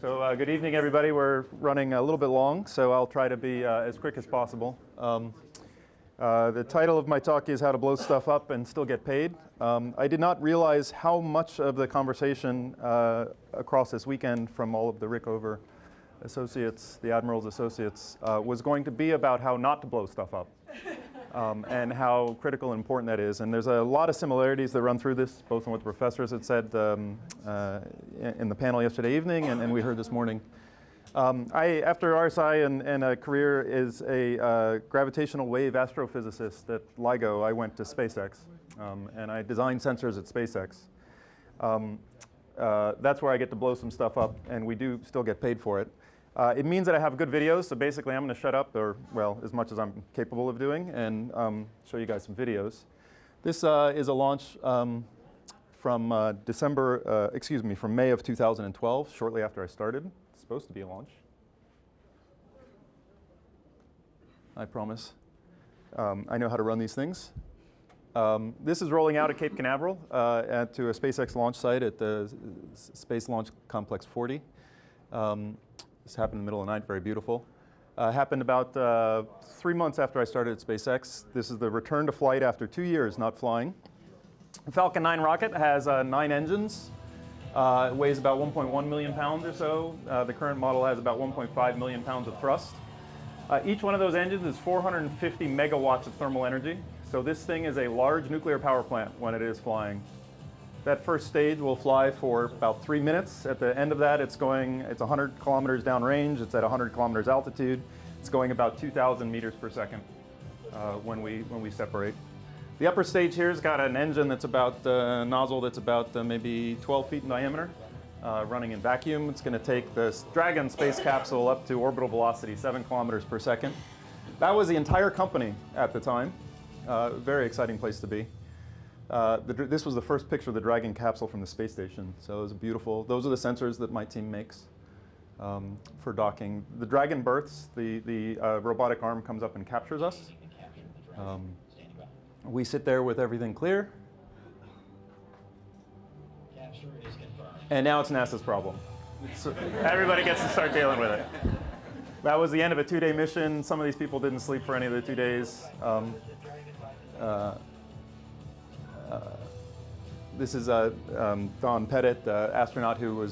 So good evening, everybody. We're running a little bit long, so I'll try to be as quick as possible. The title of my talk is How to Blow Stuff Up and Still Get Paid. I did not realize how much of the conversation across this weekend from all of the Rickover associates, the Admiral's associates, was going to be about how not to blow stuff up and how critical and important that is. And there's a lot of similarities that run through this, both on what the professors had said in the panel yesterday evening and we heard this morning. After RSI and a career as a gravitational wave astrophysicist at LIGO, I went to SpaceX, and I designed sensors at SpaceX. That's where I get to blow some stuff up, and we do still get paid for it. It means that I have good videos, so basically I'm going to shut up, or, well, as much as I'm capable of doing, and show you guys some videos. This is a launch from from May of 2012, shortly after I started. It's supposed to be a launch. I promise. I know how to run these things. This is rolling out at Cape Canaveral to a SpaceX launch site at the Space Launch Complex 40. This happened in the middle of the night, very beautiful. Happened about 3 months after I started at SpaceX. This is the return to flight after 2 years not flying. The Falcon 9 rocket has 9 engines. It weighs about 1.1 million pounds or so. The current model has about 1.5 million pounds of thrust. Each one of those engines is 450 megawatts of thermal energy. So this thing is a large nuclear power plant when it is flying. That first stage will fly for about 3 minutes. At the end of that, it's 100 kilometers downrange. It's at 100 kilometers altitude. It's going about 2,000 meters per second when we separate. The upper stage here's got an engine that's about a nozzle that's about maybe 12 feet in diameter, running in vacuum. It's going to take this Dragon space capsule up to orbital velocity, 7 kilometers per second. That was the entire company at the time. Very exciting place to be. This was the first picture of the Dragon capsule from the space station, so it was beautiful. Those are the sensors that my team makes for docking. The Dragon berths, the robotic arm comes up and captures us. We sit there with everything clear. Capture is confirmed. And now it's NASA's problem. So everybody gets to start dealing with it. That was the end of a 2-day mission. Some of these people didn't sleep for any of the 2 days. This is Don Pettit, the astronaut who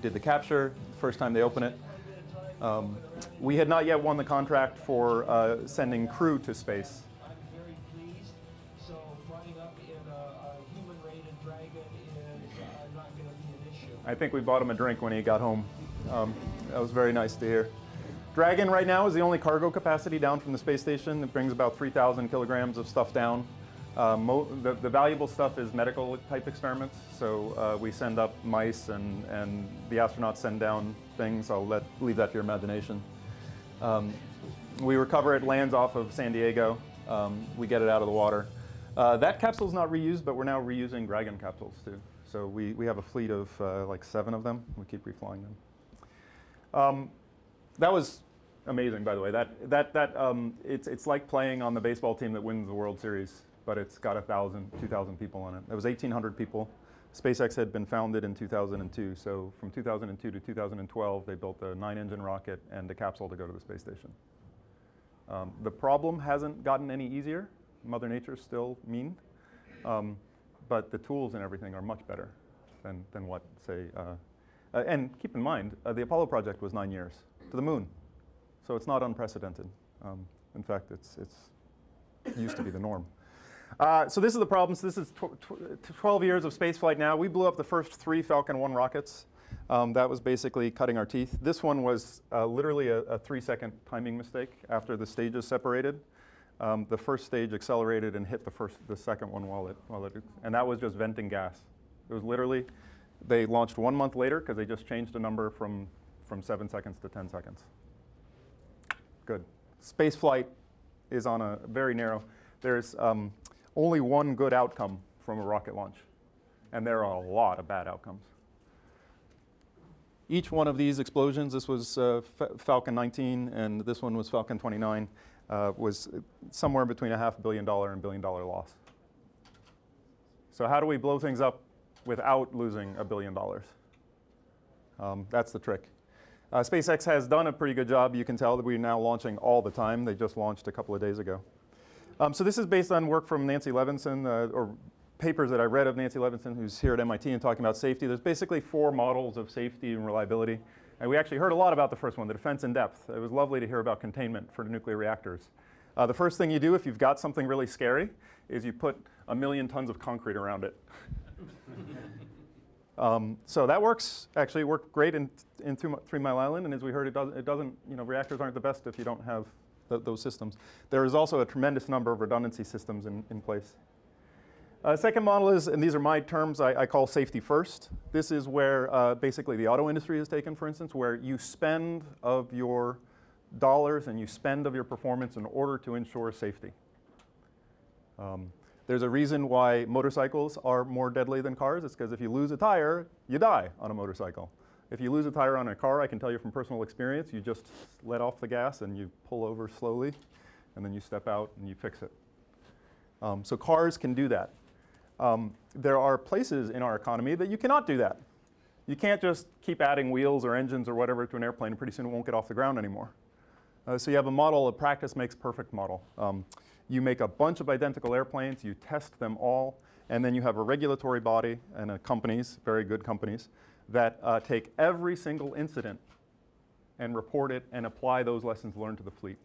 did the capture, first time they open it. We had not yet won the contract for sending crew to space. I'm very pleased. So running up in a human-rated Dragon is not going to be an issue. I think we bought him a drink when he got home. That was very nice to hear. Dragon right now is the only cargo capacity down from the space station. It brings about 3,000 kilograms of stuff down. The valuable stuff is medical type experiments, so we send up mice and the astronauts send down things. I'll leave that to your imagination. We recover it, lands off of San Diego. We get it out of the water. That capsule's not reused, but we're now reusing Dragon capsules too. So we have a fleet of like 7 of them. We keep reflying them. That was amazing, by the way. It's like playing on the baseball team that wins the World Series, but it's got 1,000, 2,000 people on it. There was 1,800 people. SpaceX had been founded in 2002, so from 2002 to 2012, they built a 9-engine rocket and a capsule to go to the space station. The problem hasn't gotten any easier. Mother Nature's still mean, but the tools and everything are much better than what, say, and keep in mind, the Apollo project was 9 years to the moon, so it's not unprecedented. In fact, it used to be the norm. So this is the problem. So this is 12 years of spaceflight now. We blew up the first 3 Falcon 1 rockets. That was basically cutting our teeth. This one was literally a 3-second timing mistake after the stages separated. The first stage accelerated and hit the second one while it, and that was just venting gas. It was literally, they launched 1 month later because they just changed the number from 7 seconds to 10 seconds. Good. Spaceflight is on a very narrow. There's only one good outcome from a rocket launch, and there are a lot of bad outcomes. Each one of these explosions, this was Falcon 19, and this one was Falcon 29, was somewhere between $500 million and $1 billion loss. So how do we blow things up without losing $1 billion? That's the trick. SpaceX has done a pretty good job. You can tell that we're now launching all the time. They just launched a couple of days ago. So this is based on work from Nancy Levinson, or papers that I read of Nancy Levinson, who's here at MIT and talking about safety. There's basically four models of safety and reliability. And we actually heard a lot about the first one, the defense in depth. It was lovely to hear about containment for nuclear reactors. The first thing you do if you've got something really scary is you put 1 million tons of concrete around it. So that works. Actually, it worked great in 3 Mile Island, and as we heard, it doesn't, you know, reactors aren't the best if you don't have those systems. There is also a tremendous number of redundancy systems in place. Second model is, and these are my terms, I call safety first. This is where basically the auto industry is taken, for instance, where you spend of your dollars and you spend of your performance in order to ensure safety. There's a reason why motorcycles are more deadly than cars. It's because if you lose a tire, you die on a motorcycle. If you lose a tire on a car, I can tell you from personal experience, you just let off the gas and you pull over slowly, and then you step out and you fix it. So cars can do that. There are places in our economy that you cannot do that. You can't just keep adding wheels or engines or whatever to an airplane, and pretty soon it won't get off the ground anymore. So you have a model, a practice makes perfect model. You make a bunch of identical airplanes, you test them all, and then you have a regulatory body and companies, very good companies, that take every single incident and report it and apply those lessons learned to the fleet.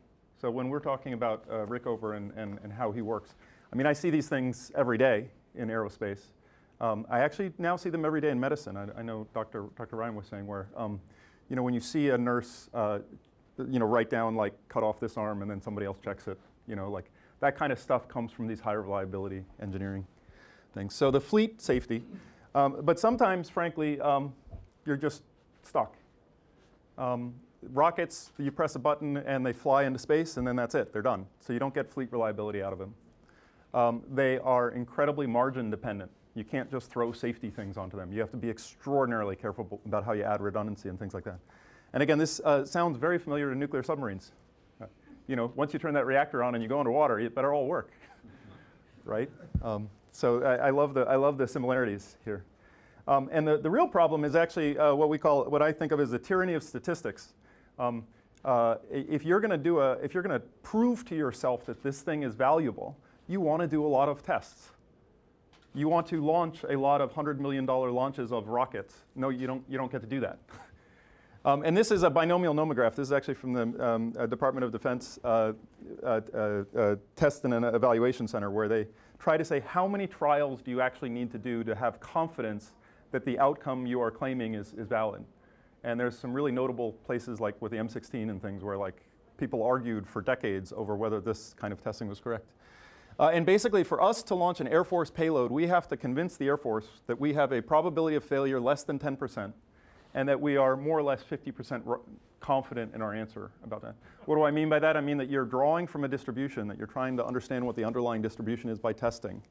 So when we're talking about Rickover and how he works, I mean, I see these things every day in aerospace. I actually now see them every day in medicine. I know Dr. Ryan was saying where, you know, when you see a nurse, you know, write down like cut off this arm and then somebody else checks it, you know, like that kind of stuff comes from these high reliability engineering things. So the fleet safety, but sometimes, frankly, you're just stuck. Rockets, you press a button and they fly into space and then that's it, they're done. So you don't get fleet reliability out of them. They are incredibly margin dependent. You can't just throw safety things onto them. You have to be extraordinarily careful about how you add redundancy and things like that. And again, this sounds very familiar to nuclear submarines. You know, once you turn that reactor on and you go underwater, it better all work, right? So I love the similarities here. And the real problem is actually what we call, what I think of as the tyranny of statistics. If you're gonna prove to yourself that this thing is valuable, you want to do a lot of tests. You want to launch a lot of $100 million launches of rockets. No, you don't get to do that. And this is a binomial nomograph. This is actually from the Department of Defense Test and Evaluation Center, where they try to say how many trials do you actually need to do to have confidence that the outcome you are claiming is valid. And there's some really notable places like with the M16 and things where like people argued for decades over whether this kind of testing was correct. And basically, for us to launch an Air Force payload, we have to convince the Air Force that we have a probability of failure less than 10% and that we are more or less 50% confident in our answer about that. What do I mean by that? I mean that you're drawing from a distribution, that you're trying to understand what the underlying distribution is by testing.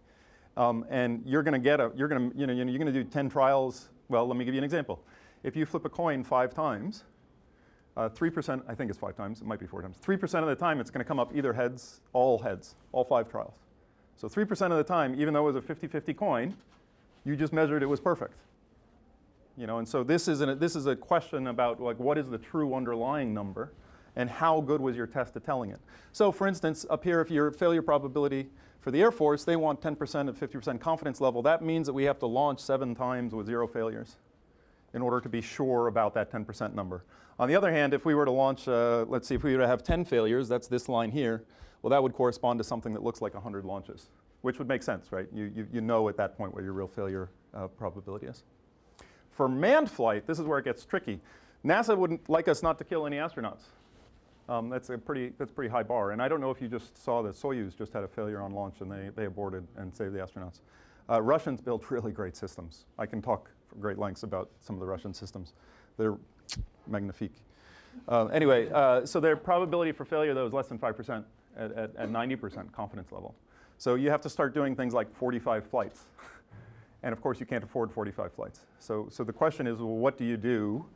And you're going to get a, you're going to do 10 trials. Well, let me give you an example. If you flip a coin 5 times, 3%, I think it's 5 times, it might be 4 times. 3% of the time it's going to come up either heads, all 5 trials. So 3% of the time, even though it was a 50-50 coin, you just measured it was perfect. You know, and so this is a question about like what is the true underlying number and how good was your test at telling it. So for instance, up here, if your failure probability for the Air Force, they want 10% at 50% confidence level. That means that we have to launch 7 times with 0 failures. In order to be sure about that 10% number. On the other hand, if we were to launch, let's see, if we were to have 10 failures, that's this line here, well, that would correspond to something that looks like 100 launches, which would make sense, right? You know at that point what your real failure probability is. For manned flight, this is where it gets tricky. NASA wouldn't like us not to kill any astronauts. That's a pretty high bar, and I don't know if you just saw that Soyuz just had a failure on launch and they aborted and saved the astronauts. Russians build really great systems. I can talk great lengths about some of the Russian systems. They're magnifique. Anyway, so their probability for failure, though, is less than 5% at 90% confidence level. So you have to start doing things like 45 flights. And of course, you can't afford 45 flights. So the question is, well, what do you do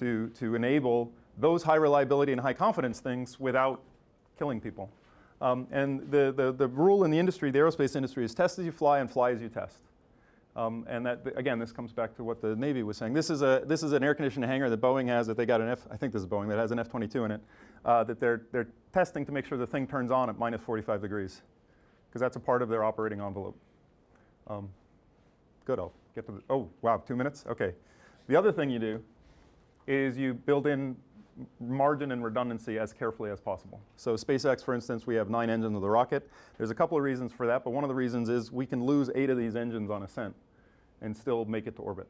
to enable those high reliability and high confidence things without killing people? And the rule in the industry, the aerospace industry, is test as you fly and fly as you test. And that, again, this comes back to what the Navy was saying. This is an air-conditioned hangar that Boeing has, that they got an F, I think this is Boeing, that has an F-22 in it, that they're testing to make sure the thing turns on at minus 45 degrees, because that's a part of their operating envelope. Good, I'll get to the, oh, wow, 2 minutes? Okay. The other thing you do is you build in margin and redundancy as carefully as possible. So SpaceX, for instance, we have 9 engines of the rocket. There's a couple of reasons for that, but one of the reasons is we can lose 8 of these engines on ascent and still make it to orbit.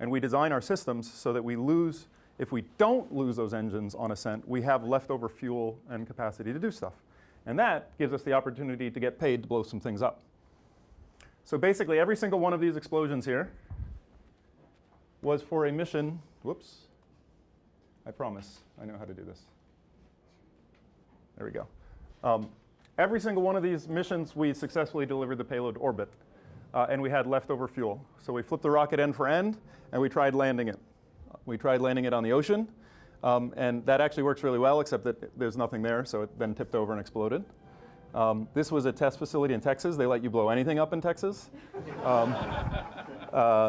And we design our systems so that we lose, if we don't lose those engines on ascent, we have leftover fuel and capacity to do stuff. And that gives us the opportunity to get paid to blow some things up. So basically every single one of these explosions here was for a mission, whoops, I promise, I know how to do this. There we go. Every single one of these missions, we successfully delivered the payload to orbit, and we had leftover fuel. So we flipped the rocket end for end, and we tried landing it. We tried landing it on the ocean, and that actually works really well, except that there's nothing there, so it then tipped over and exploded. This was a test facility in Texas. They let you blow anything up in Texas.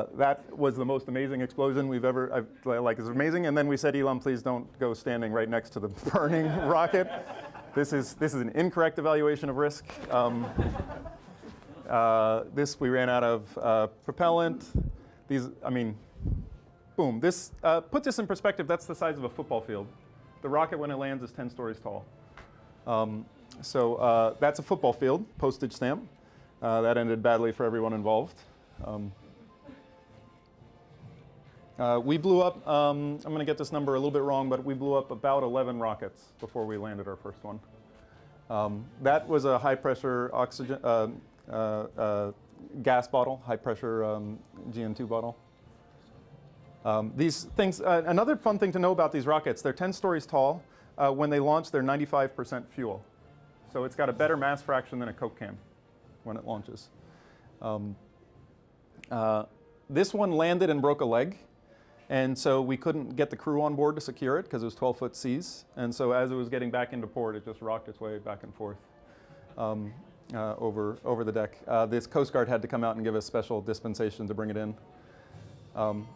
That was the most amazing explosion we've ever, like, it's amazing. And then we said, Elon, please don't go standing right next to the burning rocket. This is an incorrect evaluation of risk. This, we ran out of propellant. These, I mean, boom. This, put this in perspective, that's the size of a football field. The rocket, when it lands, is 10 stories tall. So that's a football field, postage stamp. That ended badly for everyone involved. We blew up, I'm going to get this number a little bit wrong, but we blew up about 11 rockets before we landed our first one. That was a high-pressure oxygen gas bottle, high-pressure GN2 bottle. These things, another fun thing to know about these rockets, they're 10 stories tall. When they launch, they're 95% fuel. So it's got a better mass fraction than a Coke can when it launches. This one landed and broke a leg. And so we couldn't get the crew on board to secure it because it was 12-foot seas. And so as it was getting back into port, it just rocked its way back and forth over the deck. This Coast Guard had to come out and give us special dispensation to bring it in.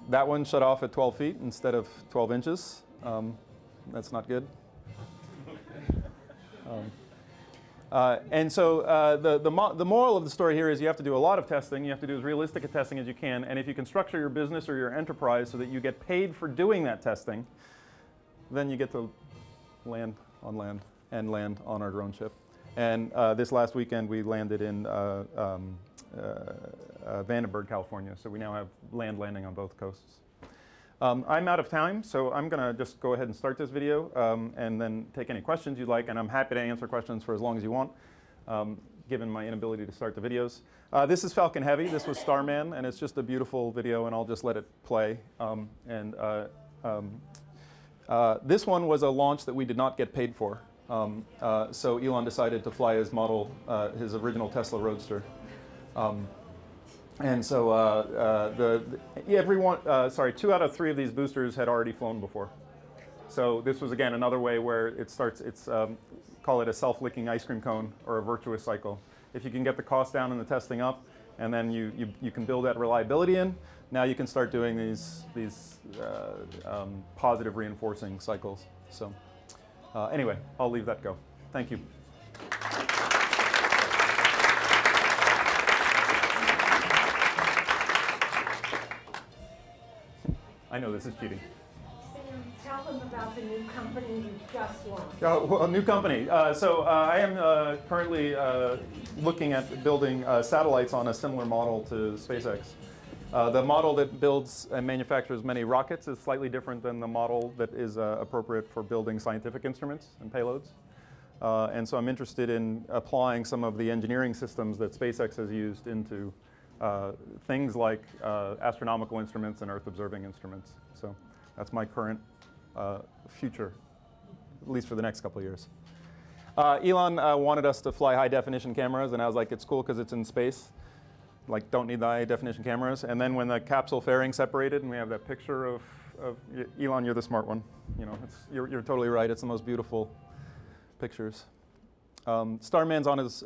That one shut off at 12 feet instead of 12 inches. That's not good. And so the moral of the story here is you have to do a lot of testing. You have to do as realistic a testing as you can. And if you can structure your business or your enterprise so that you get paid for doing that testing, then you get to land on land and land on our drone ship. And this last weekend, we landed in Vandenberg, California. So we now have land landing on both coasts. I'm out of time, so I'm going to just go ahead and start this video and then take any questions you'd like, and I'm happy to answer questions for as long as you want, given my inability to start the videos. This is Falcon Heavy. This was Starman, and it's just a beautiful video, and I'll just let it play. This one was a launch that we did not get paid for, so Elon decided to fly his model, his original Tesla Roadster. And so sorry, 2 out of 3 of these boosters had already flown before. So this was, again, another way where it starts, it's, call it a self-licking ice cream cone or a virtuous cycle. If you can get the cost down and the testing up, and then you can build that reliability in, now you can start doing these positive reinforcing cycles. So anyway, I'll leave that go. Thank you. I know this is cheating. Tell them about the new company you just launched. Well, new company. I am currently looking at building satellites on a similar model to SpaceX. The model that builds and manufactures many rockets is slightly different than the model that is appropriate for building scientific instruments and payloads. And so I'm interested in applying some of the engineering systems that SpaceX has used into things like astronomical instruments and Earth-observing instruments. So that's my current future, at least for the next couple of years. Elon wanted us to fly high-definition cameras, and I was like, it's cool because it's in space. Like, don't need the high-definition cameras. And then when the capsule fairing separated and we have that picture of Elon, you're the smart one. You know, you're totally right. It's the most beautiful pictures. Starman's on his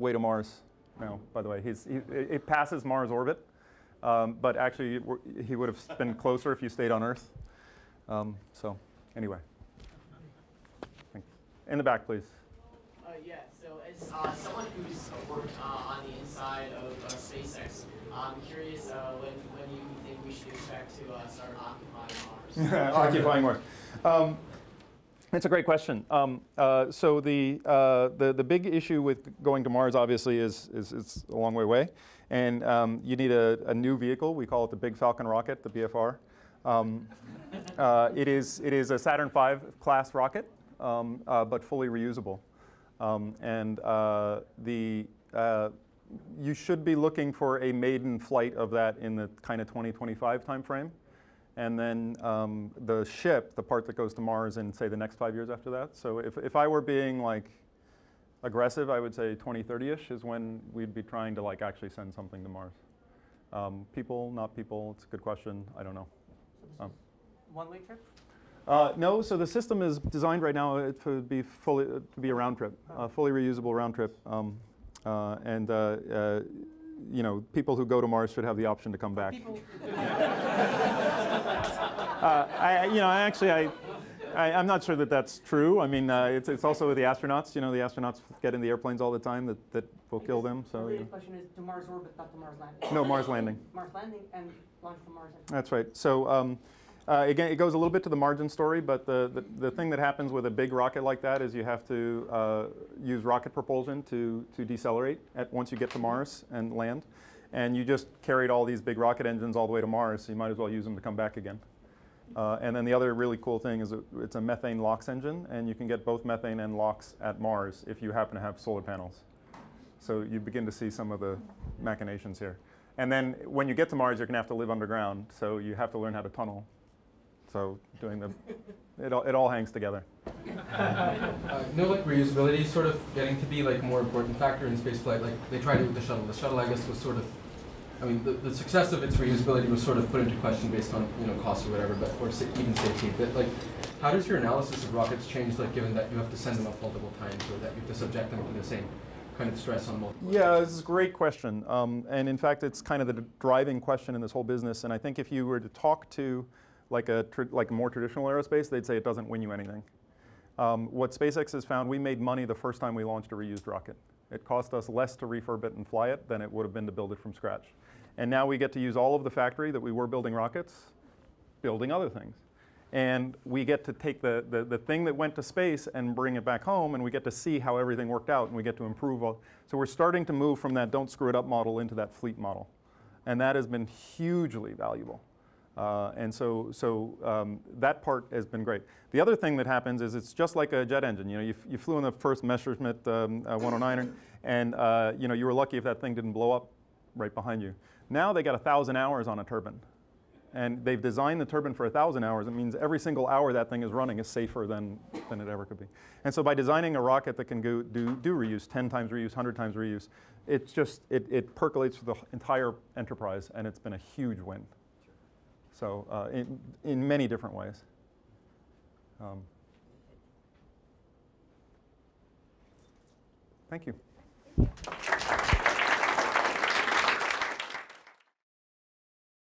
way to Mars. No, by the way, it passes Mars orbit, but actually he would have been closer if you stayed on Earth. So anyway, thanks. In the back, please. Yeah, so as someone who's worked on the inside of SpaceX, I'm curious when you think we should expect to start occupying Mars. Occupying Mars. It's a great question. So the big issue with going to Mars, obviously, is it's a long way away. And you need a new vehicle. We call it the Big Falcon rocket, the BFR. It is a Saturn V class rocket, but fully reusable. You should be looking for a maiden flight of that in the kind of 2025 timeframe. And then the ship, the part that goes to Mars in, say, the next 5 years after that. So if I were being like aggressive, I would say 2030-ish is when we'd be trying to like actually send something to Mars. People, not people, it's a good question. I don't know. One-way trip? No, so the system is designed right now to be, a round trip, a fully reusable round trip. You know, people who go to Mars should have the option to come back. I'm not sure that that's true. I mean, it's also with the astronauts. You know, the astronauts get in the airplanes all the time that will kill them. So the question is to Mars orbit, not to Mars landing. No, Mars landing. Mars landing and launch from Mars. That's right. So again, it goes a little bit to the margin story, but the thing that happens with a big rocket like that is you have to use rocket propulsion to decelerate once you get to Mars and land. And you just carried all these big rocket engines all the way to Mars, so you might as well use them to come back again. And then the other really cool thing is it's a methane LOX engine, and you can get both methane and LOX at Mars if you happen to have solar panels. So you begin to see some of the machinations here. And then when you get to Mars, you're going to have to live underground, so you have to learn how to tunnel. So doing it all hangs together. No, like reusability sort of getting to be like a more important factor in spaceflight. Like they tried it with the shuttle. The shuttle, I guess, was sort of, I mean, the success of its reusability was sort of put into question based on cost or whatever, but or even safety. But like, how does your analysis of rockets change? Like, given that you have to send them up multiple times, or that you have to subject them to the same kind of stress on multiple. Yeah, this is a great question, and in fact, it's kind of the driving question in this whole business. And I think if you were to talk to like more traditional aerospace, they'd say it doesn't win you anything. What SpaceX has found, we made money the first time we launched a reused rocket. It cost us less to refurb it and fly it than it would have been to build it from scratch. And now we get to use all of the factory that we were building rockets, building other things. And we get to take the thing that went to space and bring it back home, and we get to see how everything worked out, and we get to improve. So we're starting to move from that don't screw it up model into that fleet model. And that has been hugely valuable. That part has been great. The other thing that happens is it's just like a jet engine. You know, you flew in the first Messerschmitt 109, and you know, you were lucky if that thing didn't blow up right behind you. Now they got 1,000 hours on a turbine, and they've designed the turbine for 1,000 hours. It means every single hour that thing is running is safer than it ever could be. And so by designing a rocket that can go, do reuse, 10 times reuse, 100 times reuse, it's just it percolates for the entire enterprise, and it's been a huge win. So in many different ways. Thank you.